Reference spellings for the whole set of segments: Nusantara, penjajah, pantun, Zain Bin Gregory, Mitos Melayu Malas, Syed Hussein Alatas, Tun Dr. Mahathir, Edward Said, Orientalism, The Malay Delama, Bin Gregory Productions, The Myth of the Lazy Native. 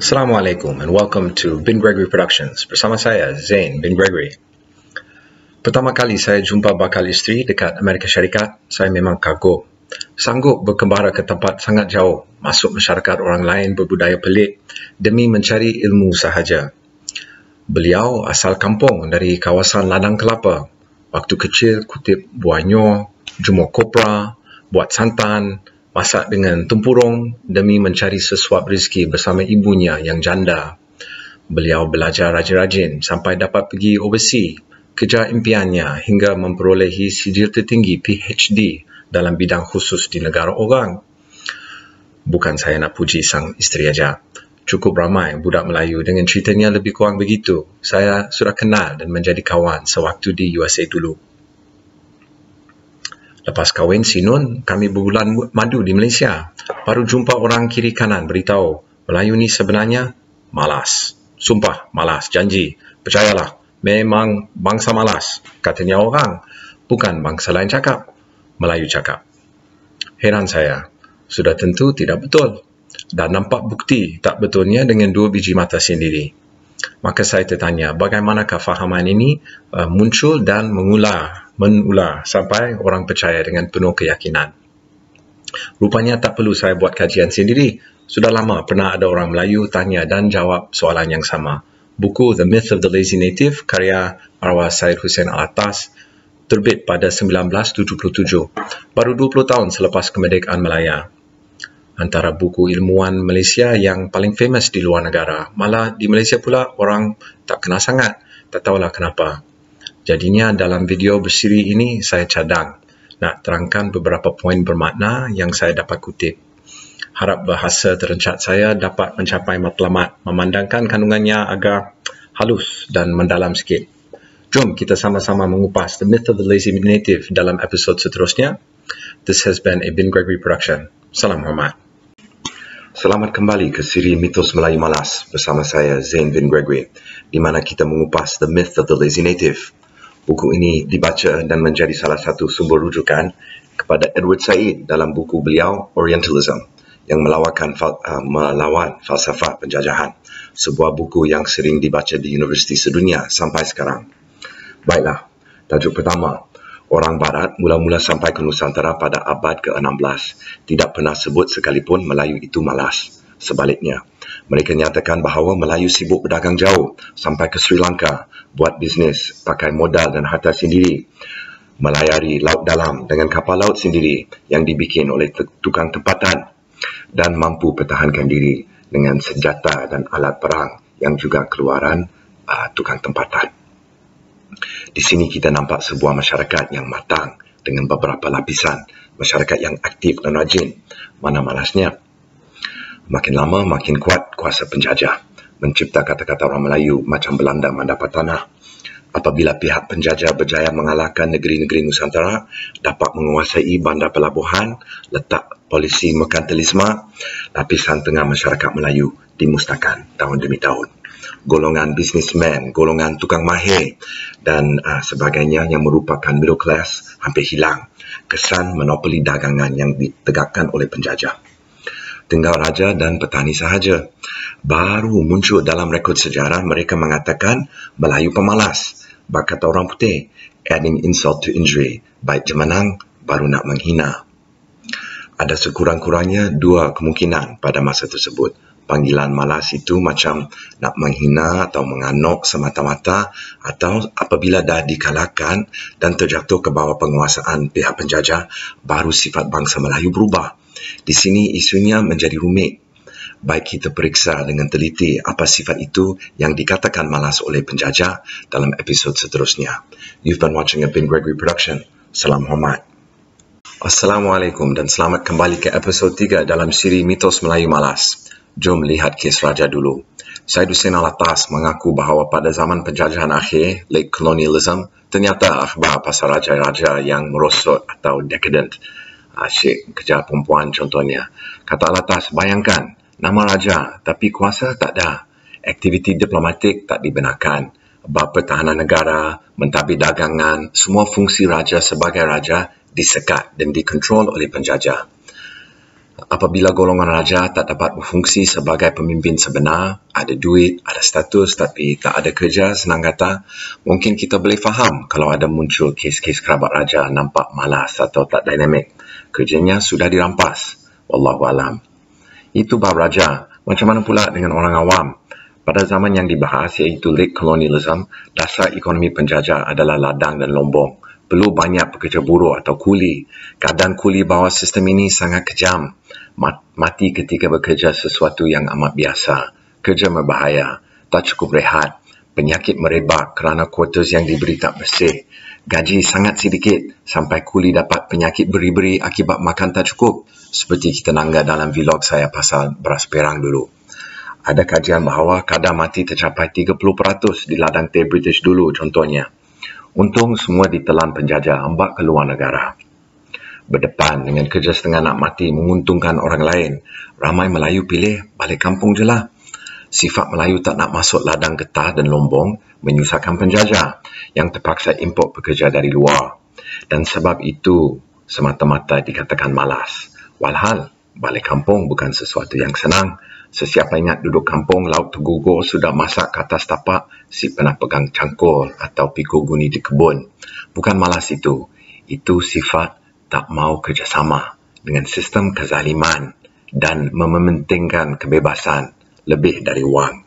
Assalamualaikum and welcome to Bin Gregory Productions. Bersama saya, Zain Bin Gregory. Pertama kali saya jumpa bakal isteri dekat Amerika Syarikat, saya memang kagum. Sanggup berkembara ke tempat sangat jauh, masuk masyarakat orang lain berbudaya pelik demi mencari ilmu sahaja. Beliau asal kampung dari kawasan ladang kelapa. Waktu kecil kutip buah nyoh, jemur kopra, buat santan, masak dengan tempurung demi mencari sesuap rezeki bersama ibunya yang janda. Beliau belajar rajin-rajin sampai dapat pergi overseas, kejar impiannya hingga memperolehi sijil tertinggi PhD dalam bidang khusus di negara orang. Bukan saya nak puji sang isteri aja. Cukup ramai budak Melayu dengan ceritanya lebih kurang begitu. Saya sudah kenal dan menjadi kawan sewaktu di USA dulu. Lepas kahwin si Nun, kami berbulan madu di Malaysia. Baru jumpa orang kiri kanan beritahu, Melayu ni sebenarnya malas. Sumpah, malas. Janji. Percayalah, memang bangsa malas. Katanya orang. Bukan bangsa lain cakap. Melayu cakap. Heran saya. Sudah tentu tidak betul. Dan nampak bukti tak betulnya dengan dua biji mata sendiri. Maka saya tertanya, bagaimanakah fahaman ini muncul dan menular sampai orang percaya dengan penuh keyakinan. Rupanya tak perlu saya buat kajian sendiri. Sudah lama pernah ada orang Melayu tanya dan jawab soalan yang sama. Buku The Myth of the Lazy Native karya arwah Syed Hussein Alatas terbit pada 1977, baru 20 tahun selepas kemerdekaan Melaya. Antara buku ilmuwan Malaysia yang paling famous di luar negara. Malah di Malaysia pula orang tak kenal sangat. Tak tahulah kenapa. Jadinya dalam video bersiri ini saya cadang nak terangkan beberapa poin bermakna yang saya dapat kutip. Harap bahasa terencat saya dapat mencapai matlamat memandangkan kandungannya agak halus dan mendalam sikit. Jom kita sama-sama mengupas The Myth of the Lazy Native dalam episod seterusnya. This has been a Bin Gregory Production. Salam hormat. Selamat kembali ke siri Mitos Melayu Malas bersama saya Zain Bin Gregory, di mana kita mengupas The Myth of the Lazy Native. Buku ini dibaca dan menjadi salah satu sumber rujukan kepada Edward Said dalam buku beliau Orientalism yang melawan falsafah penjajahan, sebuah buku yang sering dibaca di universiti sedunia sampai sekarang. Baiklah, tajuk pertama. Orang Barat mula-mula sampai ke Nusantara pada abad ke-16, tidak pernah sebut sekalipun Melayu itu malas. Sebaliknya, mereka nyatakan bahawa Melayu sibuk berdagang jauh sampai ke Sri Lanka, buat bisnes, pakai modal dan harta sendiri, melayari laut dalam dengan kapal laut sendiri yang dibikin oleh tukang tempatan dan mampu pertahankan diri dengan senjata dan alat perang yang juga keluaran tukang tempatan. Di sini kita nampak sebuah masyarakat yang matang dengan beberapa lapisan, masyarakat yang aktif dan rajin, mana malasnya. Makin lama, makin kuat kuasa penjajah, mencipta kata-kata orang Melayu macam Belanda mendapat tanah. Apabila pihak penjajah berjaya mengalahkan negeri-negeri Nusantara, dapat menguasai bandar pelabuhan, letak polisi merkantilisme, lapisan tengah masyarakat Melayu dimusnahkan tahun demi tahun. Golongan bisnismen, golongan tukang mahir dan sebagainya yang merupakan middle class hampir hilang. Kesan monopoli dagangan yang ditegakkan oleh penjajah. Tinggal raja dan petani sahaja. Baru muncul dalam rekod sejarah mereka mengatakan Melayu pemalas. Bakat orang putih, adding insult to injury. Baik jemanang, baru nak menghina. Ada sekurang-kurangnya dua kemungkinan pada masa tersebut. Panggilan malas itu macam nak menghina atau menganok semata-mata, atau apabila dah dikalahkan dan terjatuh ke bawah penguasaan pihak penjajah, baru sifat bangsa Melayu berubah. Di sini isunya menjadi rumit. Baik kita periksa dengan teliti apa sifat itu yang dikatakan malas oleh penjajah dalam episod seterusnya. You've been watching a Bin Gregory Production. Salam hormat. Assalamualaikum dan selamat kembali ke episod 3 dalam siri Mitos Melayu Malas. Jom lihat kes raja dulu. Syed Hussein Alatas mengaku bahawa pada zaman penjajahan akhir, late colonialism, ternyata akhbar pasal raja-raja yang merosot atau decadent. Asyik kejar perempuan contohnya. Kata Alatas, bayangkan, nama raja tapi kuasa tak ada. Aktiviti diplomatik tak dibenarkan. Bab pertahanan negara, mentadbir dagangan, semua fungsi raja sebagai raja disekat dan dikontrol oleh penjajah. Apabila golongan raja tak dapat berfungsi sebagai pemimpin sebenar, ada duit, ada status tapi tak ada kerja, senang kata, mungkin kita boleh faham kalau ada muncul kes-kes kerabat raja nampak malas atau tak dinamik. Kerjanya sudah dirampas. Wallahualam. Itu bab raja. Macam mana pula dengan orang awam? Pada zaman yang dibahas iaitu late colonialism, dasar ekonomi penjajah adalah ladang dan lombong. Perlu banyak pekerja buruh atau kuli. Kadang kuli bawah sistem ini sangat kejam. Mati ketika bekerja sesuatu yang amat biasa. Kerja berbahaya. Tak cukup rehat. Penyakit merebak kerana quarters yang diberi tak bersih. Gaji sangat sedikit sampai kuli dapat penyakit beri-beri akibat makan tak cukup. Seperti kita nangga dalam vlog saya pasal beras perang dulu. Ada kajian bahawa kadar mati tercapai 30% di ladang teh British dulu contohnya. Untung semua ditelan penjajah ambak ke luar negara. Berdepan dengan kerja setengah nak mati menguntungkan orang lain. Ramai Melayu pilih balik kampung je lah. Sifat Melayu tak nak masuk ladang getah dan lombong menyusahkan penjajah yang terpaksa import pekerja dari luar. Dan sebab itu semata-mata dikatakan malas. Walhal, balik kampung bukan sesuatu yang senang. Sesiapa ingat duduk kampung, lauk tergugur, sudah masak ke atas tapak, si pernah pegang cangkul atau pikul guni di kebun. Bukan malas itu. Itu sifat tak mau kerjasama dengan sistem kezaliman dan mementingkan kebebasan lebih dari wang.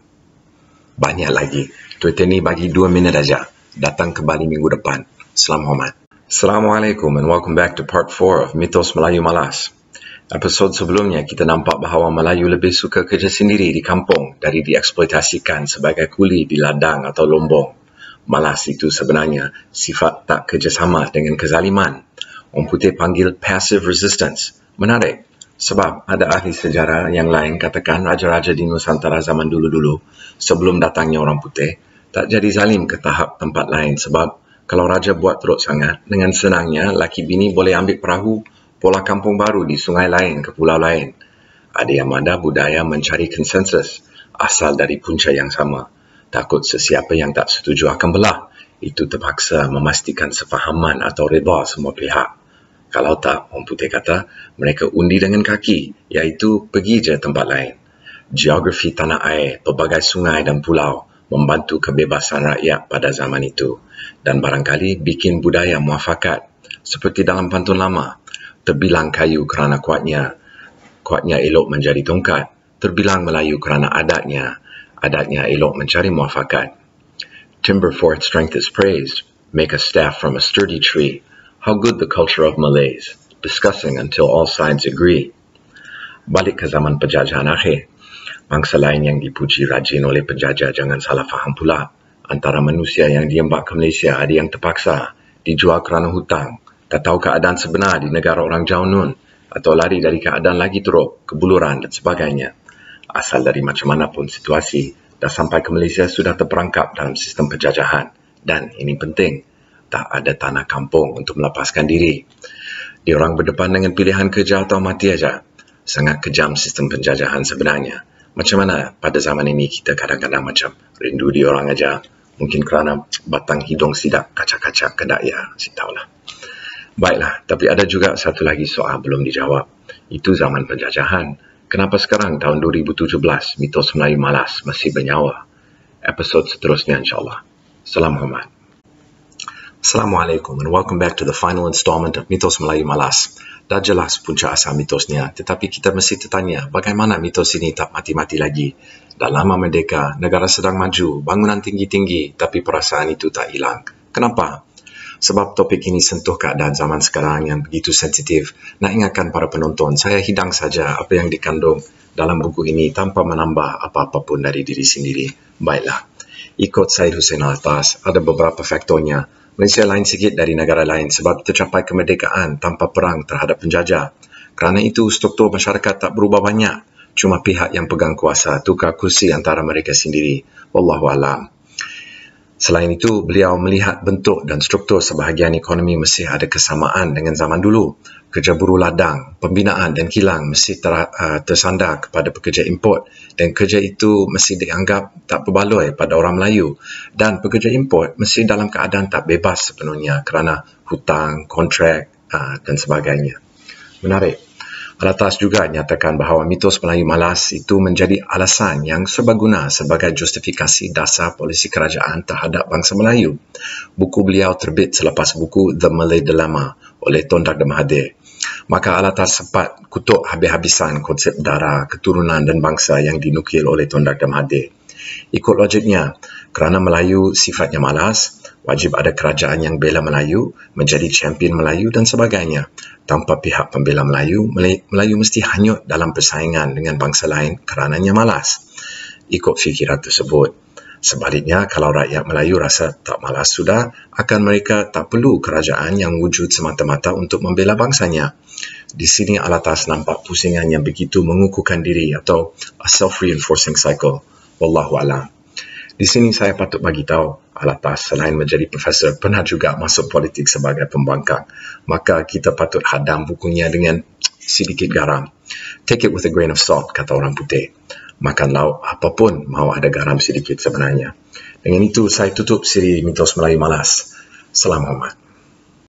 Banyak lagi. Twitter ni bagi 2 minit aja. Datang kembali minggu depan. Salam hormat. Assalamualaikum and welcome back to part 4 of Mitos Melayu Malas. Episod sebelumnya kita nampak bahawa Melayu lebih suka kerja sendiri di kampung dari dieksploitasikan sebagai kuli di ladang atau lombong. Malas itu sebenarnya sifat tak kerjasama dengan kezaliman. Orang putih panggil passive resistance. Menarik sebab ada ahli sejarah yang lain katakan raja-raja di Nusantara zaman dulu-dulu sebelum datangnya orang putih tak jadi zalim ke tahap tempat lain sebab kalau raja buat teruk sangat dengan senangnya laki bini boleh ambil perahu pola kampung baru di sungai lain ke pulau lain. Ada yang ada budaya mencari konsensus asal dari punca yang sama. Takut sesiapa yang tak setuju akan belah. Itu terpaksa memastikan sefahaman atau reda semua pihak. Kalau tak, orang putih kata, mereka undi dengan kaki, iaitu pergi je tempat lain. Geografi tanah air, pelbagai sungai dan pulau membantu kebebasan rakyat pada zaman itu dan barangkali bikin budaya muafakat seperti dalam pantun lama. Terbilang kayu kerana kuatnya, kuatnya elok menjadi tongkat. Terbilang Melayu kerana adatnya, adatnya elok mencari muafakat. Timber for its strength is praised. Make a staff from a sturdy tree. How good the culture of Malays. Discussing until all sides agree. Balik ke zaman penjajahan akhir. Bangsa lain yang dipuji rajin oleh penjajah jangan salah faham pula. Antara manusia yang diembak ke Malaysia ada yang terpaksa dijual kerana hutang. Tak tahu keadaan sebenar di negara orang jauh nun atau lari dari keadaan lagi teruk, kebuluran dan sebagainya. Asal dari macam mana pun situasi, dah sampai ke Malaysia sudah terperangkap dalam sistem penjajahan. Dan ini penting, tak ada tanah kampung untuk melepaskan diri. Diorang berdepan dengan pilihan kerja atau mati aja. Sangat kejam sistem penjajahan sebenarnya. Macam mana pada zaman ini kita kadang-kadang macam rindu diorang aja. Mungkin kerana batang hidung sidak kaca-kaca kedak ya, si taulah. Baiklah, tapi ada juga satu lagi soal belum dijawab. Itu zaman penjajahan. Kenapa sekarang tahun 2017 Mitos Melayu Malas masih bernyawa? Episod seterusnya insyaAllah. Salam hormat. Assalamualaikum and welcome back to the final installment of Mitos Melayu Malas. Dah jelas punca asal mitosnya, tetapi kita mesti tertanya bagaimana mitos ini tak mati-mati lagi. Dah lama merdeka, negara sedang maju, bangunan tinggi-tinggi, tapi perasaan itu tak hilang. Kenapa? Sebab topik ini sentuh keadaan zaman sekarang yang begitu sensitif. Nak ingatkan para penonton, saya hidang saja apa yang dikandung dalam buku ini tanpa menambah apa-apa pun dari diri sendiri. Baiklah, ikut Syed Hussein Alatas, ada beberapa faktornya. Malaysia lain sikit dari negara lain sebab tercapai kemerdekaan tanpa perang terhadap penjajah. Kerana itu, struktur masyarakat tak berubah banyak. Cuma pihak yang pegang kuasa tukar kursi antara mereka sendiri. Wallahualam. Selain itu, beliau melihat bentuk dan struktur sebahagian ekonomi masih ada kesamaan dengan zaman dulu. Kerja buruh ladang, pembinaan dan kilang masih tersandar kepada pekerja import dan kerja itu masih dianggap tak berbaloi pada orang Melayu. Dan pekerja import masih dalam keadaan tak bebas sepenuhnya kerana hutang, kontrak dan sebagainya. Menarik. Alatas juga nyatakan bahawa mitos Melayu malas itu menjadi alasan yang serbaguna sebagai justifikasi dasar polisi kerajaan terhadap bangsa Melayu. Buku beliau terbit selepas buku The Malay Delama oleh Tun Dr. Mahathir. Maka Alatas sempat kutuk habis-habisan konsep darah, keturunan dan bangsa yang dinukil oleh Tun Dr. Mahathir. Ikut logiknya, kerana Melayu sifatnya malas, wajib ada kerajaan yang bela Melayu, menjadi champion Melayu dan sebagainya. Tanpa pihak pembela Melayu, Melayu mesti hanyut dalam persaingan dengan bangsa lain kerananya malas. Ikut fikiran tersebut. Sebaliknya, kalau rakyat Melayu rasa tak malas sudah, akan mereka tak perlu kerajaan yang wujud semata-mata untuk membela bangsanya. Di sini Alatas nampak pusingan yang begitu mengukuhkan diri atau a self-reinforcing cycle. Wallahualam. Di sini saya patut bagi tahu Alatas selain menjadi profesor pernah juga masuk politik sebagai pembangkang. Maka kita patut hadam bukunya dengan sedikit garam. Take it with a grain of salt, kata orang putih. Makan lauk apapun mau ada garam sedikit sebenarnya. Dengan itu saya tutup siri mitos Melayu malas. Salam hormat.